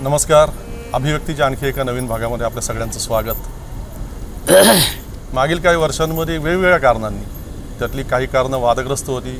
नमस्कार. अभिव्यक्तीच्या आणखी एका नवीन भागामध्ये आपल्या सगळ्यांचं स्वागत. मागील काही वर्षांमध्ये वेगवेगळ्या कारणांनी, त्यातली काही कारणं वादग्रस्त होती,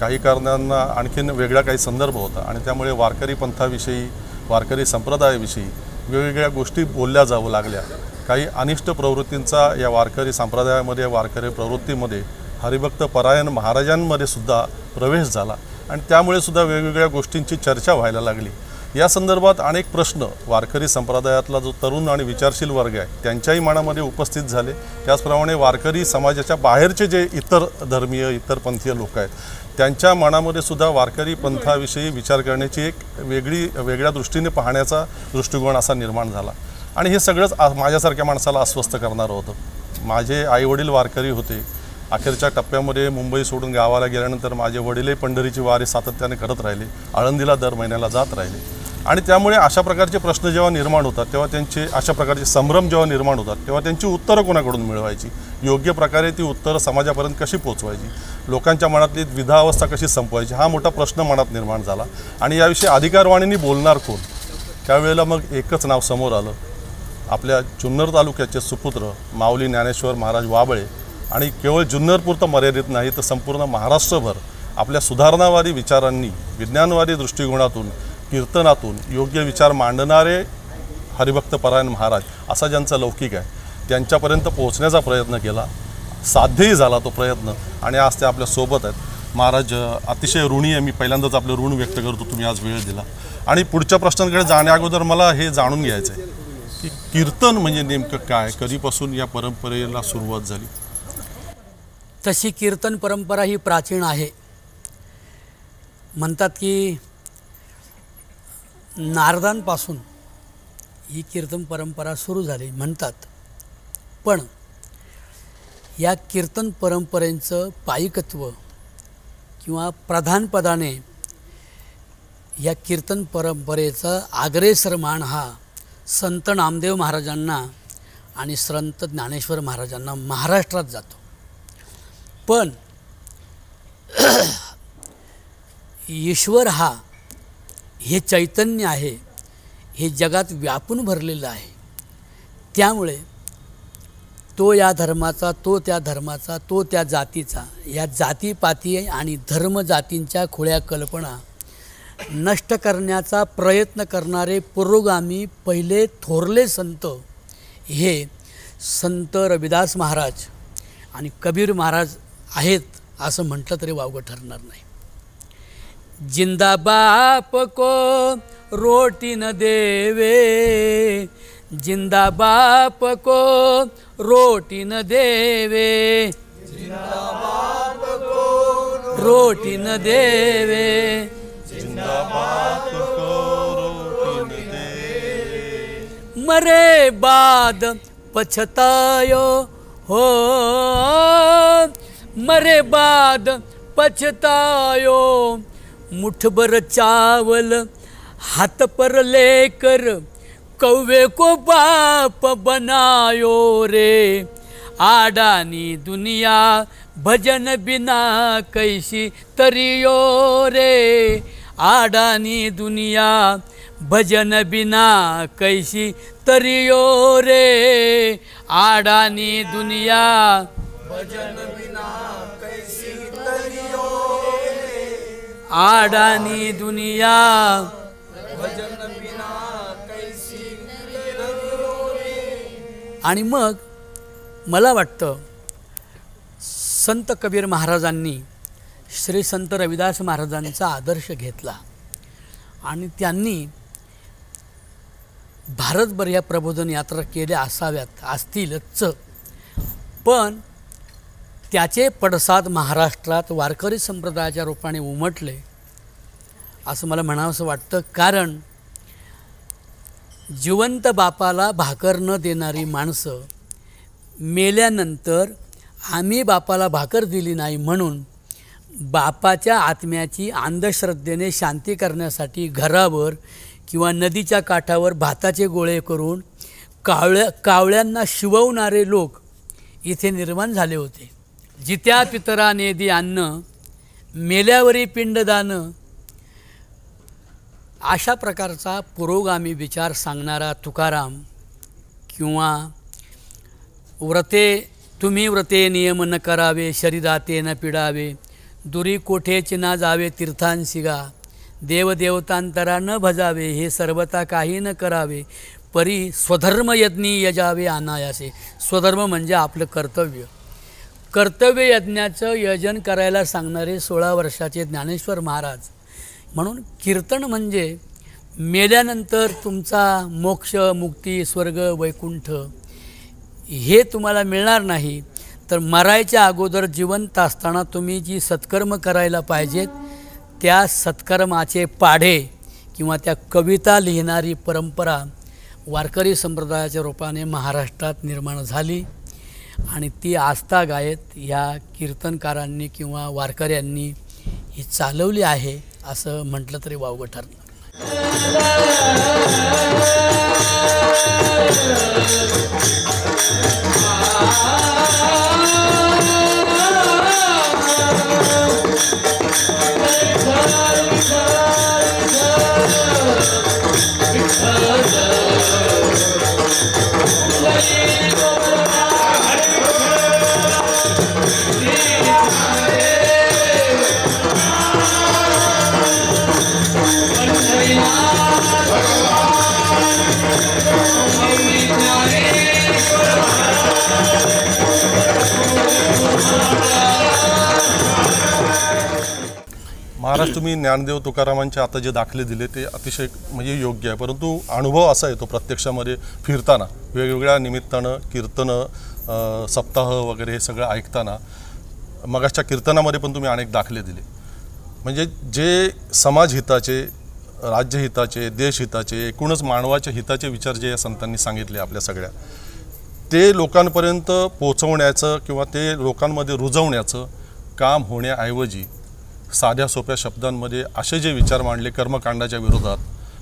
काही कारणांना आणखीन वेगळा काही संदर्भ होता आणि त्यामुळे वारकरी पंथाविषयी, वारकरी संप्रदायाविषयी वेगवेगळ्या गोष्टी बोलल्या जावं लागल्या. काही अनिष्ट प्रवृत्तींचा या वारकरी संप्रदायामध्ये, वारकरी प्रवृत्तीमध्ये, हरिभक्त परायण महाराजांमध्ये सुद्धा प्रवेश झाला आणि त्यामुळे सुद्धा वेगवेगळ्या गोष्टींची चर्चा व्हायला लागली. या संदर्भात अनेक प्रश्न वारकरी संप्रदायातला जो तरुण आणि विचारशील वर्ग आहे त्यांच्याही मनामध्ये उपस्थित झाले. त्याचप्रमाणे वारकरी समाजाच्या बाहेरचे जे इतर धर्मीय, इतर पंथीय लोक आहेत त्यांच्या मनामध्ये सुद्धा वारकरी पंथाविषयी विचार करण्याची एक वेगळ्या दृष्टीने पाहण्याचा दृष्टिकोन असा निर्माण झाला आणि हे सगळंच माझ्यासारख्या माणसाला अस्वस्थ करणारं होतं. माझे आईवडील वारकरी होते. अखेरच्या टप्प्यामध्ये मुंबई सोडून गावाला गेल्यानंतर माझे वडीलही पंढरीची वारी सातत्याने करत राहिले, आळंदीला दर महिन्याला जात राहिले आणि त्यामुळे अशा प्रकारचे प्रश्न जेव्हा निर्माण होतात तेव्हा त्यांचे, अशा प्रकारचे संभ्रम जेव्हा निर्माण होतात तेव्हा त्यांची उत्तरं कोणाकडून मिळवायची, योग्य प्रकारे ती उत्तरं समाजापर्यंत कशी पोचवायची, लोकांच्या मनातली द्विधावस्था कशी संपवायची, हा मोठा प्रश्न मनात निर्माण झाला आणि याविषयी अधिकारवाणींनी बोलणार कोण. त्यावेळेला मग एकच नाव समोर आलं, आपल्या जुन्नर तालुक्याचे सुपुत्र माऊली ज्ञानेश्वर महाराज वाबळे. आणि केवळ जुन्नरपुरतं मर्यादित नाही तर संपूर्ण महाराष्ट्रभर आपल्या सुधारणावादी विचारांनी, विज्ञानवादी दृष्टिकोनातून, कीर्तनातून योग्य विचार मांडणारे हरिभक्तपरायण महाराज असा ज्यांचा लौकिक आहे त्यांच्यापर्यंत पोहोचण्याचा प्रयत्न केला. साध्यही झाला तो प्रयत्न आणि आज ते आपल्यासोबत आहेत. महाराज, अतिशय ऋणी आहे मी. पहिल्यांदाच आपलं ऋण व्यक्त करतो, तुम्ही आज वेळ दिला. आणि पुढच्या प्रश्नांकडे जाण्याअगोदर मला हे जाणून घ्यायचं आहे की कीर्तन म्हणजे नेमकं काय, कधीपासून या परंपरेला सुरुवात झाली. तशी कीर्तन परंपरा ही प्राचीन आहे. म्हणतात की नारदांपासून ही कीर्तन परंपरा सुरू झाली म्हणतात, पण या कीर्तन परंपरेचं पायिकत्व किंवा प्रधानपदाने या कीर्तन परंपरेचा अग्रेसर मान हा संत नामदेव महाराजांना आणि संत ज्ञानेश्वर महाराजांना महाराष्ट्रात जातो. पण ईश्वर हा, हे चैतन्य आहे, हे जगात व्यापून भरलेलं आहे, त्यामुळे तो या धर्माचा, तो त्या धर्माचा, तो त्या जातीचा, या जातीपाती आणि धर्मजातींच्या खोळ्या कल्पना नष्ट करण्याचा प्रयत्न करणारे पुरोगामी पहिले थोरले संत हे संत रविदास महाराज आणि कबीर महाराज आहेत असं म्हटलं तरी वावगं ठरणार नाही. जिंदा बाप को रोटी न देवे, जिंदा बाप को रोटी न देवे, जिंदा बाप को रोटी न देवे, जिंदा बाप को रोटी न देवे, मरे बाद पछतायो हो, मरे बाद पछतायो, मुठभर चावल हाथ पर लेकर कौवे को बाप बनायो रे, आडानी दुनिया भजन बिना कैसी तरियो रे, आडानी दुनिया भजन बिना कैसी तरियो रे, आडानी दुनिया भजन बिना कैसी तरियो, आडानी दुनिया भजन बिना कैसी तरियो रे. आणि मग मला वाटतं संत कबीर महाराजांनी श्री संत रविदास महाराजांचा आदर्श घेतला आणि त्यांनी भारतभर या प्रबोधन यात्रा केल्या असाव्यात असतीलच, पण त्याचे पडसाद महाराष्ट्रात वारकरी संप्रदायाच्या रूपाने उमटले असं मला म्हणावंसं वाटतं। कारण जिवंत बापाला भाकर न देणारी माणसं मेल्यानंतर आम्ही बापाला भाकर दिली नाही म्हणून बापाच्या आत्म्याची अंधश्रद्धेने शांती करण्यासाठी घरावर किंवा नदीच्या काठावर भाताचे गोळे करून कावळ्यांना शिववणारे लोक इथे निर्माण झाले होते। जित्या पितरा नेदी अन्न मेल्यावरी पिंडदान अशा प्रकारचा पुरोगामी विचार सांगणारा तुकाराम किंवा व्रते तुम्ही व्रते नियम न करावे शरीराते न पिडावे दुरी कोठेच ना जावे तीर्थांसिगा देवदेवतांतरा न भजावे हे सर्वता काही न करावे परी स्वधर्म यज्ञी यजावे अनायासे। स्वधर्म म्हणजे आपलं कर्तव्य, कर्तव्य यज्ञाचं यजन करायला सांगणारे 16 वर्षाचे ज्ञानेश्वर महाराज। म्हणून कीर्तन म्हणजे मेल्यानंतर तुमचा मोक्ष मुक्ती स्वर्ग वैकुंठ हे तुम्हाला मिळणार नाही, तर मरायच्या अगोदर जिवंत असताना तुम्ही जी सत्कर्म करायला पाहिजेत त्या सत्कर्माचे पाढे किंवा त्या कविता लिहिणारी परंपरा वारकरी संप्रदायाच्या रूपाने महाराष्ट्रात निर्माण झाली आणि ती आस्था गायत या कीर्तनकारांनी किंवा वारकऱ्यांनी ही चालवली आहे असं म्हटलं तरी वावगं ठरलं। महाराज, तुम्ही ज्ञानदेव तुकारामांचे आता जे दाखले दिले ते अतिशय म्हणजे योग्य आहे, परंतु अनुभव असा येतो प्रत्यक्षामध्ये फिरताना वेगवेगळ्या निमित्तानं कीर्तनं सप्ताह वगैरे हे सगळं ऐकताना मगाच्या कीर्तनामध्ये पण तुम्ही अनेक दाखले दिले, म्हणजे जे समाजहिताचे राज्यहिताचे देशहिताचे एकूणच मानवाच्या हिताचे विचार जे या संतांनी सांगितले आपल्या सगळ्या ते लोकांपर्यंत पोचवण्याचं किंवा ते लोकांमध्ये रुजवण्याचं काम होण्याऐवजी साध्या सोप्या शब्दांमध्ये असे जे विचार मांडले कर्मकांडाच्या विरोधात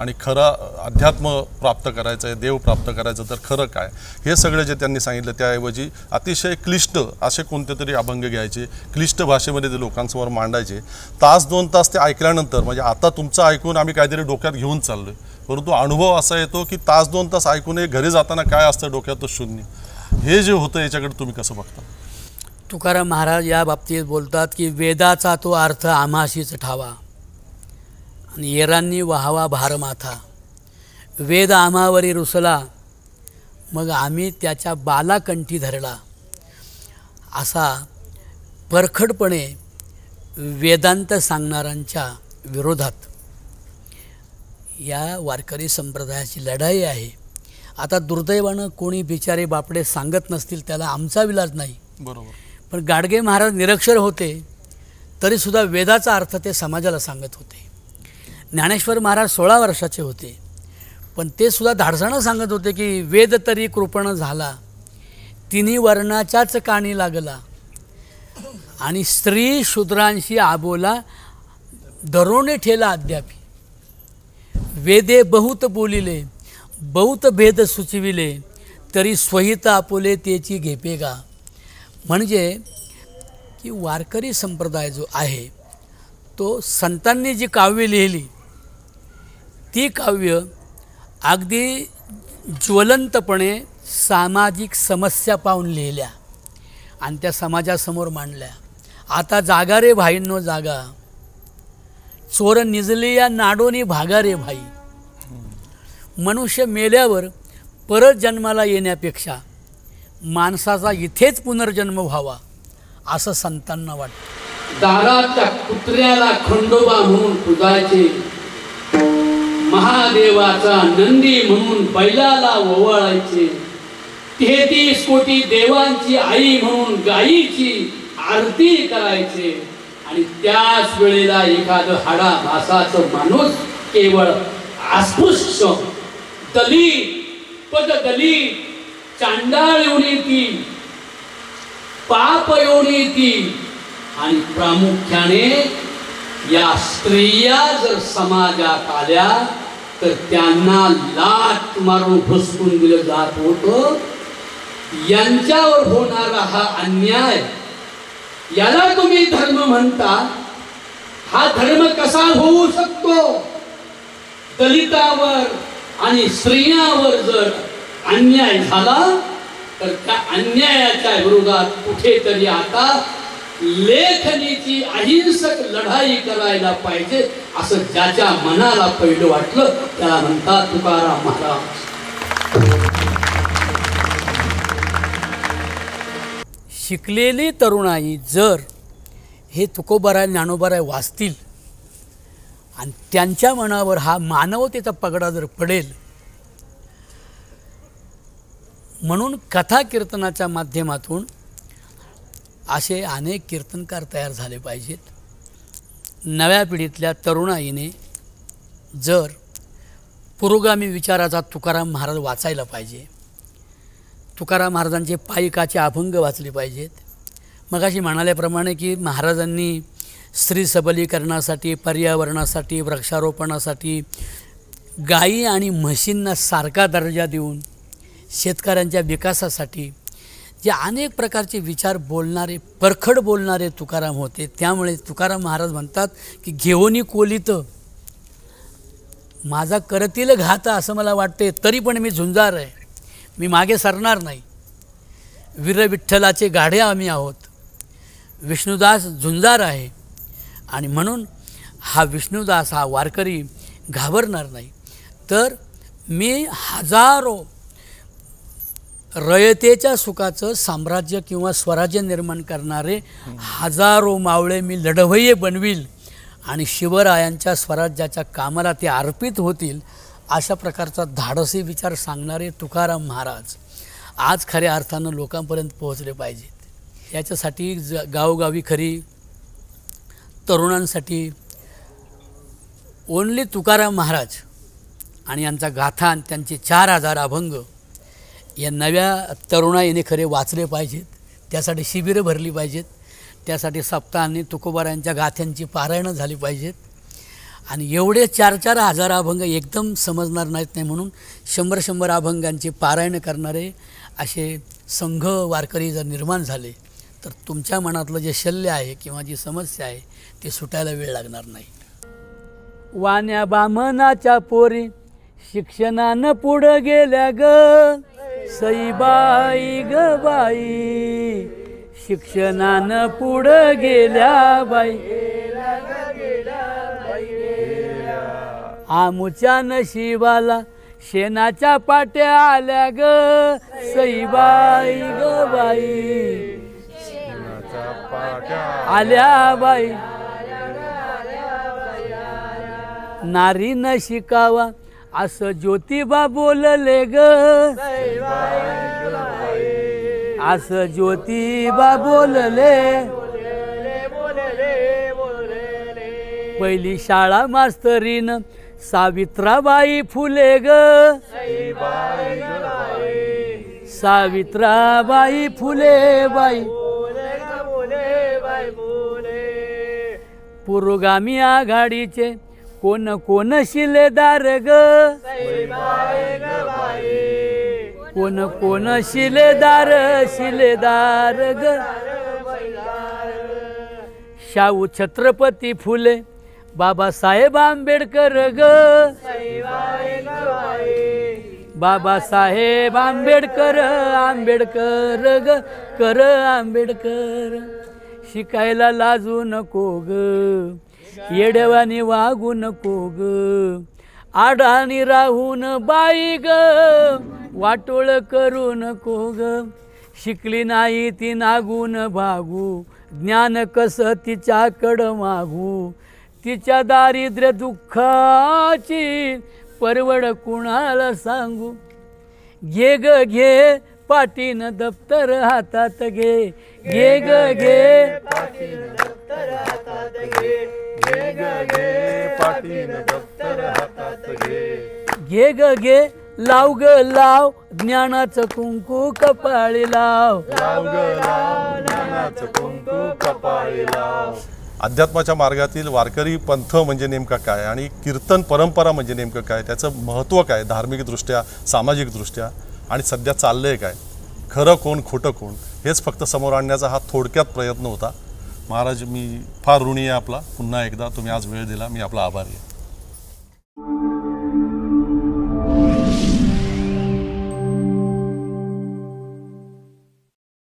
आणि खरं अध्यात्म प्राप्त करायचं आहे देव प्राप्त करायचं तर खरं काय हे सगळं जे त्यांनी सांगितलं त्याऐवजी अतिशय क्लिष्ट असे कोणते तरी अभंग घ्यायचे क्लिष्ट भाषेमध्ये ते लोकांसमोर मांडायचे, 1-2 तास ते ऐकल्यानंतर म्हणजे आता तुमचं ऐकून आम्ही काहीतरी डोक्यात घेऊन चाललो आहे, परंतु अनुभव असा येतो की 1-2 तास ऐकून घरी जाताना काय असतं डोक्यात तो शून्य, हे जे होतं याच्याकडे तुम्ही कसं बघता? तुकाराम महाराज या बाबतीत बोलतात की वेदाचा तो अर्थ आम्हाशीच ठावा आणि येरांनी वाहावा भारमाथा, वेद आम्हावरी रुसला मग आम्ही त्याच्या बालाकंठी धरला। असा परखडपणे वेदांत सांगणाऱ्यांच्या विरोधात या वारकरी संप्रदायाची लढाई आहे। आता दुर्दैवानं कोणी बिचारे बापडे सांगत नसतील त्याला आमचा विलाज नाही, बरोबर, पण गाडगे महाराज निरक्षर होते तरीसुद्धा वेदाचा अर्थ ते समाजाला सांगत होते। ज्ञानेश्वर महाराज 16 वर्षाचे होते पण ते सुद्धा धाडसानं सांगत होते की वेद तरी कृपण झाला 3 वर्णाच्याच काणी लागला आणि स्त्री शूद्रांशी आबोला धरोणे ठेला अद्यापि, वेदे बहुत बोलिले बहुत भेद सुचविले तरी स्वहित आपोले तेची घेपे गा। म्हणजे की वारकरी संप्रदाय जो आहे तो संतांनी जी काव्य लिहिली ती काव्य अगदी ज्वलंतपणे सामाजिक समस्या पाहून लिहिल्या आणि त्या समाजासमोर मांडल्या। आता जागा रे भाईंनो जागा, चोर निजले या नाडोनी भागा रे भाई, मनुष्य मेल्यावर परत जन्माला येण्यापेक्षा माणसाचा इथेच पुनर्जन्म व्हावा असं संतांना वाटतं। दाराच्या कुत्र्याला खंडोबा म्हणून पूजायचे, महादेवाचा नंदी म्हणून बैलाला ओवाळायचे, 33 कोटी देवांची आई म्हणून गायीची आरती करायचे। आणि त्याच वेळेला एखाद हाडा भासाचं माणूस केवळ अस्पृश्य दलित पद दलित चांडाळ योनीती पाप योनीती आणि प्रामुख्याने या स्त्रिया जर समाजात आल्या तर त्यांना लात मारून फसवून दिलं जात होतं। यांच्यावर होणारा हा अन्याय याला तुम्ही धर्म म्हणता, हा धर्म कसा होऊ शकतो? दलितावर आणि स्त्रियांवर जर अन्याय झाला तर त्या अन्यायाच्या विरोधात कुठेतरी आता लेखनीची अहिंसक लढाई करायला पाहिजे असं ज्याच्या मनाला पहिलं वाटलं त्याला म्हणतात तुकाराम महाराज। शिकलेली तरुणाई जर हे तुकोबराय ज्ञानोबराय वाचतील आणि त्यांच्या मनावर हा मानवतेचा पगडा जर पडेल, म्हणून कथा कीर्तनाच्या माध्यमातून असे अनेक कीर्तनकार तयार झाले पाहिजेत। नव्या पिढीतल्या तरुणाईने जर पुरोगामी विचाराचा तुकाराम महाराज वाचायला पाहिजे, तुकाराम महाराजांचे पायिकाचे अभंग वाचले पाहिजेत। मगाशी म्हणाल्याप्रमाणे की महाराजांनी स्त्री सबलीकरणासाठी, पर्यावरणासाठी, वृक्षारोपणासाठी गायी आणि म्हशींना सारखा दर्जा देऊन शेतकऱ्यांच्या विकासासाठी जे अनेक प्रकारचे विचार बोलणारे, परखड बोलणारे तुकाराम होते। त्यामुळे तुकाराम महाराज म्हणतात की घेऊनी कोलीत माझा करतील घात असं मला वाटते, तरी पण मी झुंजार आहे, मी मागे सरणार नाही। वीर विठ्ठलाचे गाढे आम्ही आहोत, विष्णुदास झुंजार आहे आणि म्हणून हा विष्णुदास हा वारकरी घाबरणार नाही। तर मी हजारो रयतेच्या सुखाचं साम्राज्य किंवा स्वराज्य निर्माण करणारे हजारो मावळे मी लढवय्ये बनवील आणि शिवरायांच्या स्वराज्याच्या कामाला ते अर्पित होतील, अशा प्रकारचा धाडसी विचार सांगणारे तुकाराम महाराज आज खऱ्या अर्थानं लोकांपर्यंत पोहोचले पाहिजेत। याच्यासाठी गावोगावी खरी तरुणांसाठी ओनली तुकाराम महाराज आणि यांचा गाथा आणि त्यांचे 4000 अभंग या नव्या तरुणाईने खरे वाचले पाहिजेत। त्यासाठी शिबिरं भरली पाहिजेत, त्यासाठी सप्ताहांनी तुकोबारांच्या गाथ्यांची पारायणं झाली पाहिजेत। आणि एवढे 4000 अभंग एकदम समजणार नाहीत नाही, म्हणून 100-100 अभंगांची पारायण करणारे असे संघ वारकरी जर निर्माण झाले तर तुमच्या मनातलं जे शल्य आहे किंवा जी समस्या आहे ती सुटायला वेळ लागणार नाही। वाण्या बामनाच्या पोरी शिक्षणानं पुढं गेल्या ग सईबाई ग बाई, शिक्षणानं पुढं गेल्या बाई, आमुच्या नशिबाला शेणाच्या पाट्या आल्या ग सईबाई ग बाई, आल्या बाई। नारी न शिकावा असं ज्योतिबा बोलले ग, असं ज्योतिबा बोलले। पहिली शाळा मास्तरीन सावित्राबाई फुले ग, सावित्राबाई फुले बाई। पुरोगामी आघाडीचे कोण कोण शिलेदार ग, कोण कोण शिलेदार शिलेदार ग। शाहू छत्रपती फुले बाबासाहेब आंबेडकर ग, बाबासाहेब आंबेडकर आंबेडकर ग कर आंबेडकर। शिकायला लाजू नको ग, येडवानी वागू नको ग, आडानी राहून बाई ग वाटोळ करू नको ग। शिकली नाही ती नागून भागू ज्ञान कसं तिच्याकडं मागू, तिच्या दारिद्र्य दुःखाची परवड कुणाला सांगू. घे ग घे पाटीन दप्तर हातात घे, घे ग घे पाटीन दप्तर हातात घे, घे ग घे पाटीन दप्तर हातात घे. घे ग घे लाव ग लाव ज्ञानाचं कुंकू कपाळी लाव, लाव ग लाव ज्ञानाचं कुंकू कपाळी लाव. अध्यात्माच्या मार्गातील वारकरी पंथ म्हणजे नेमका काय आणि कीर्तन परंपरा म्हणजे नेमकं काय, त्याचं महत्त्व काय धार्मिकदृष्ट्या, सामाजिकदृष्ट्या आणि सध्या चाललंय काय, खरं कोण खोटं कोण, हेच फक्त समोर आणण्याचा हा थोडक्यात प्रयत्न होता. महाराज, मी फार ऋणी आहे आपला. पुन्हा एकदा तुम्ही आज वेळ दिला, मी आपला आभारी आहे.